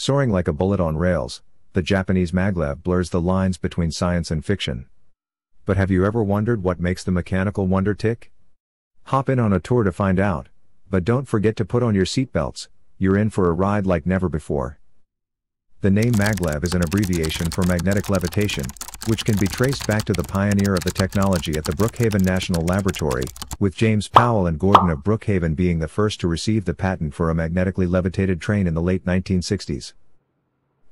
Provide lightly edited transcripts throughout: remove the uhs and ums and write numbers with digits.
Soaring like a bullet on rails, the Japanese maglev blurs the lines between science and fiction. But have you ever wondered what makes the mechanical wonder tick? Hop in on a tour to find out, but don't forget to put on your seatbelts, you're in for a ride like never before. The name maglev is an abbreviation for magnetic levitation, which can be traced back to the pioneer of the technology at the Brookhaven National Laboratory, with James Powell and Gordon of Brookhaven being the first to receive the patent for a magnetically levitated train in the late 1960s.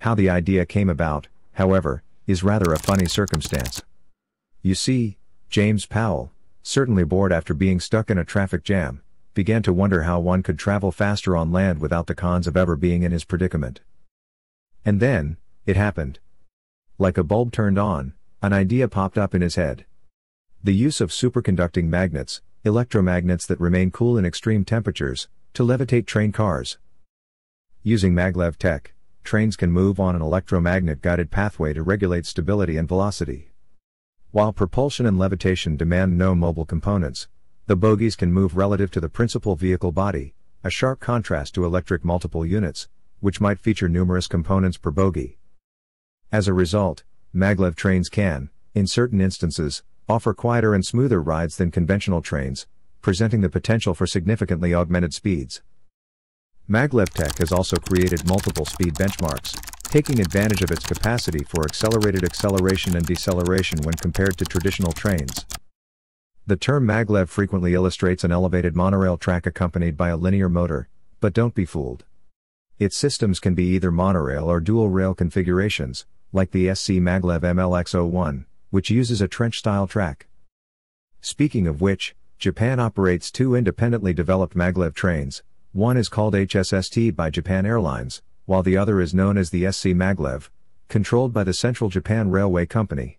How the idea came about, however, is rather a funny circumstance. You see, James Powell, certainly bored after being stuck in a traffic jam, began to wonder how one could travel faster on land without the cons of ever being in his predicament. And then, it happened. Like a bulb turned on, an idea popped up in his head. The use of superconducting magnets, electromagnets that remain cool in extreme temperatures, to levitate train cars. Using maglev tech, trains can move on an electromagnet-guided pathway to regulate stability and velocity. While propulsion and levitation demand no mobile components, the bogies can move relative to the principal vehicle body, a sharp contrast to electric multiple units, which might feature numerous components per bogie. As a result, maglev trains can, in certain instances, offer quieter and smoother rides than conventional trains, presenting the potential for significantly augmented speeds. Maglev Tech has also created multiple speed benchmarks, taking advantage of its capacity for accelerated acceleration and deceleration when compared to traditional trains. The term maglev frequently illustrates an elevated monorail track accompanied by a linear motor, but don't be fooled. Its systems can be either monorail or dual-rail configurations, like the SC Maglev MLX01, which uses a trench-style track. Speaking of which, Japan operates two independently developed maglev trains. One is called HSST by Japan Airlines, while the other is known as the SC Maglev, controlled by the Central Japan Railway Company.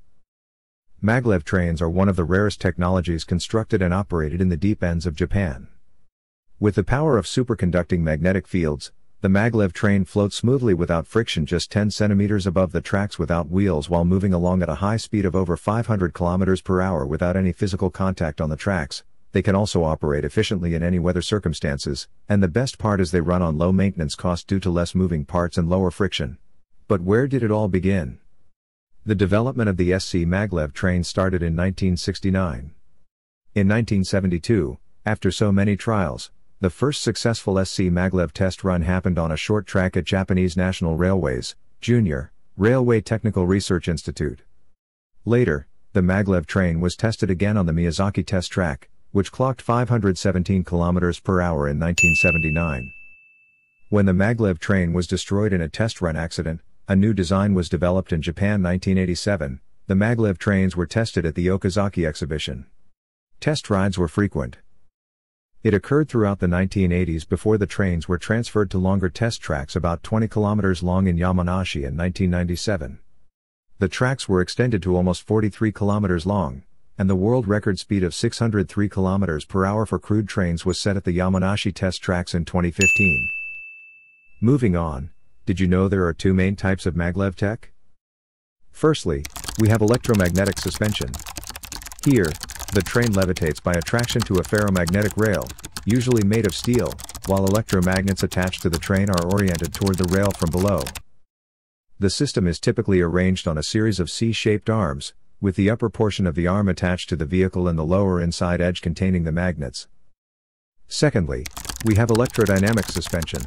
Maglev trains are one of the rarest technologies constructed and operated in the deep ends of Japan. With the power of superconducting magnetic fields, the maglev train floats smoothly without friction just 10 centimeters above the tracks without wheels while moving along at a high speed of over 500 kilometers per hour without any physical contact on the tracks. They can also operate efficiently in any weather circumstances, and the best part is they run on low maintenance costs due to less moving parts and lower friction. But where did it all begin? The development of the SC Maglev train started in 1969. In 1972, after so many trials, the first successful SC Maglev test run happened on a short track at Japanese National Railways, Jr., Railway Technical Research Institute. Later, the maglev train was tested again on the Miyazaki test track, which clocked 517 km per hour in 1979. When the maglev train was destroyed in a test run accident, a new design was developed in Japan. 1987, the maglev trains were tested at the Okazaki exhibition. Test rides were frequent. It occurred throughout the 1980s before the trains were transferred to longer test tracks about 20 kilometers long in Yamanashi in 1997. The tracks were extended to almost 43 kilometers long, and the world record speed of 603 kilometers per hour for crude trains was set at the Yamanashi test tracks in 2015. Moving on, did you know there are two main types of maglev tech? Firstly, we have electromagnetic suspension. Here, the train levitates by attraction to a ferromagnetic rail, usually made of steel, while electromagnets attached to the train are oriented toward the rail from below. The system is typically arranged on a series of C-shaped arms, with the upper portion of the arm attached to the vehicle and the lower inside edge containing the magnets. Secondly, we have electrodynamic suspension.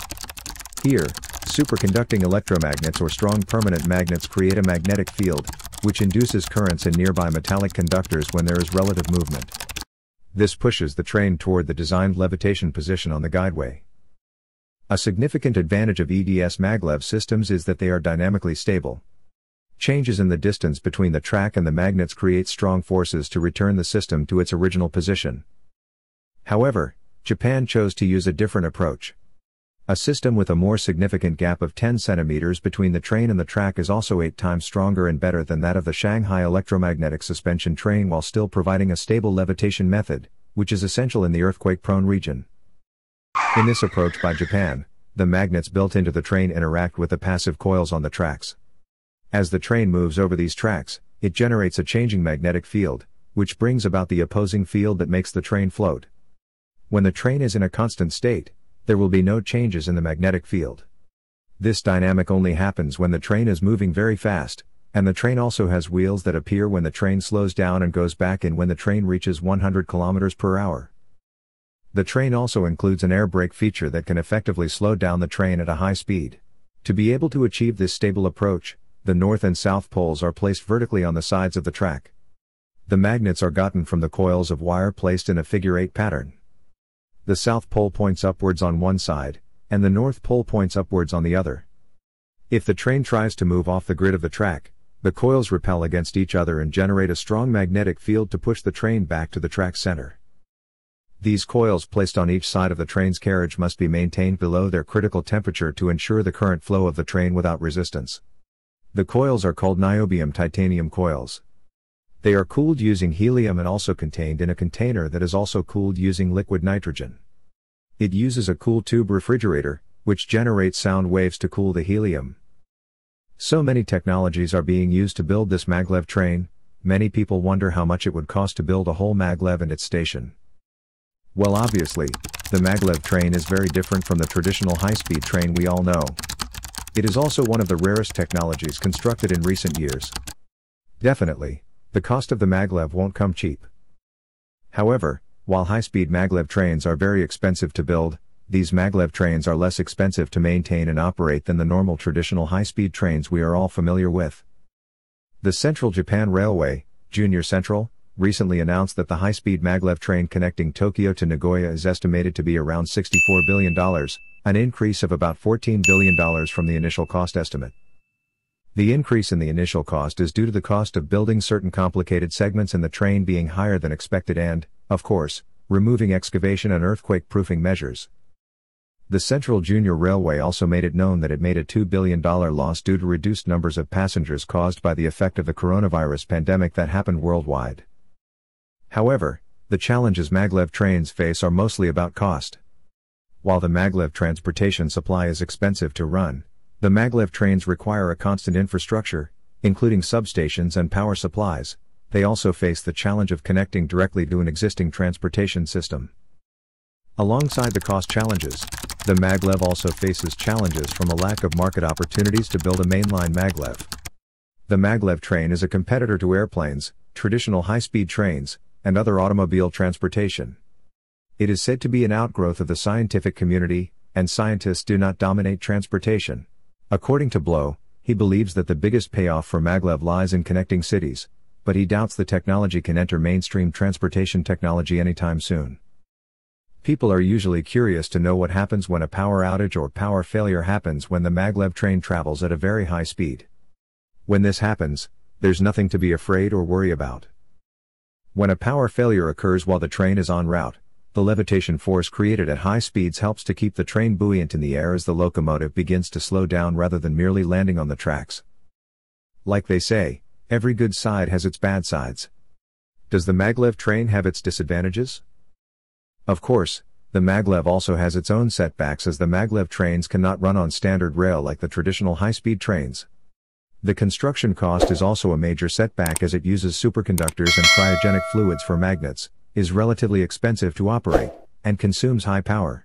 Here, superconducting electromagnets or strong permanent magnets create a magnetic field, which induces currents in nearby metallic conductors when there is relative movement. This pushes the train toward the designed levitation position on the guideway. A significant advantage of EDS maglev systems is that they are dynamically stable. Changes in the distance between the track and the magnets create strong forces to return the system to its original position. However, Japan chose to use a different approach. A system with a more significant gap of 10 centimeters between the train and the track is also 8 times stronger and better than that of the Shanghai electromagnetic suspension train while still providing a stable levitation method, which is essential in the earthquake-prone region. In this approach by Japan, the magnets built into the train interact with the passive coils on the tracks. As the train moves over these tracks, it generates a changing magnetic field, which brings about the opposing field that makes the train float. When the train is in a constant state, there will be no changes in the magnetic field. This dynamic only happens when the train is moving very fast, and the train also has wheels that appear when the train slows down and goes back in when the train reaches 100 km per hour. The train also includes an air brake feature that can effectively slow down the train at a high speed. To be able to achieve this stable approach, the north and south poles are placed vertically on the sides of the track. The magnets are gotten from the coils of wire placed in a figure-8 pattern. The south pole points upwards on one side, and the north pole points upwards on the other. If the train tries to move off the grid of the track, the coils repel against each other and generate a strong magnetic field to push the train back to the track center. These coils placed on each side of the train's carriage must be maintained below their critical temperature to ensure the current flow of the train without resistance. The coils are called niobium titanium coils. They are cooled using helium and also contained in a container that is also cooled using liquid nitrogen. It uses a cool tube refrigerator, which generates sound waves to cool the helium. So many technologies are being used to build this maglev train, many people wonder how much it would cost to build a whole maglev and its station. Well, obviously, the maglev train is very different from the traditional high-speed train we all know. It is also one of the rarest technologies constructed in recent years. Definitely, the cost of the maglev won't come cheap. However, while high-speed maglev trains are very expensive to build, these maglev trains are less expensive to maintain and operate than the normal traditional high-speed trains we are all familiar with. The Central Japan Railway, JR Central, recently announced that the high-speed maglev train connecting Tokyo to Nagoya is estimated to be around $64 billion, an increase of about $14 billion from the initial cost estimate. The increase in the initial cost is due to the cost of building certain complicated segments in the train being higher than expected and, of course, removing excavation and earthquake-proofing measures. The Central Junior Railway also made it known that it made a $2 billion loss due to reduced numbers of passengers caused by the effect of the coronavirus pandemic that happened worldwide. However, the challenges maglev trains face are mostly about cost. While the maglev transportation supply is expensive to run, the maglev trains require a constant infrastructure, including substations and power supplies. They also face the challenge of connecting directly to an existing transportation system. Alongside the cost challenges, the maglev also faces challenges from a lack of market opportunities to build a mainline maglev. The maglev train is a competitor to airplanes, traditional high-speed trains, and other automobile transportation. It is said to be an outgrowth of the scientific community, and scientists do not dominate transportation. According to Blow, he believes that the biggest payoff for maglev lies in connecting cities, but he doubts the technology can enter mainstream transportation technology anytime soon. People are usually curious to know what happens when a power outage or power failure happens when the maglev train travels at a very high speed. When this happens, there's nothing to be afraid or worry about. When a power failure occurs while the train is en route, the levitation force created at high speeds helps to keep the train buoyant in the air as the locomotive begins to slow down rather than merely landing on the tracks. Like they say, every good side has its bad sides. Does the maglev train have its disadvantages? Of course, the maglev also has its own setbacks as the maglev trains cannot run on standard rail like the traditional high-speed trains. The construction cost is also a major setback as it uses superconductors and cryogenic fluids for magnets, is relatively expensive to operate, and consumes high power.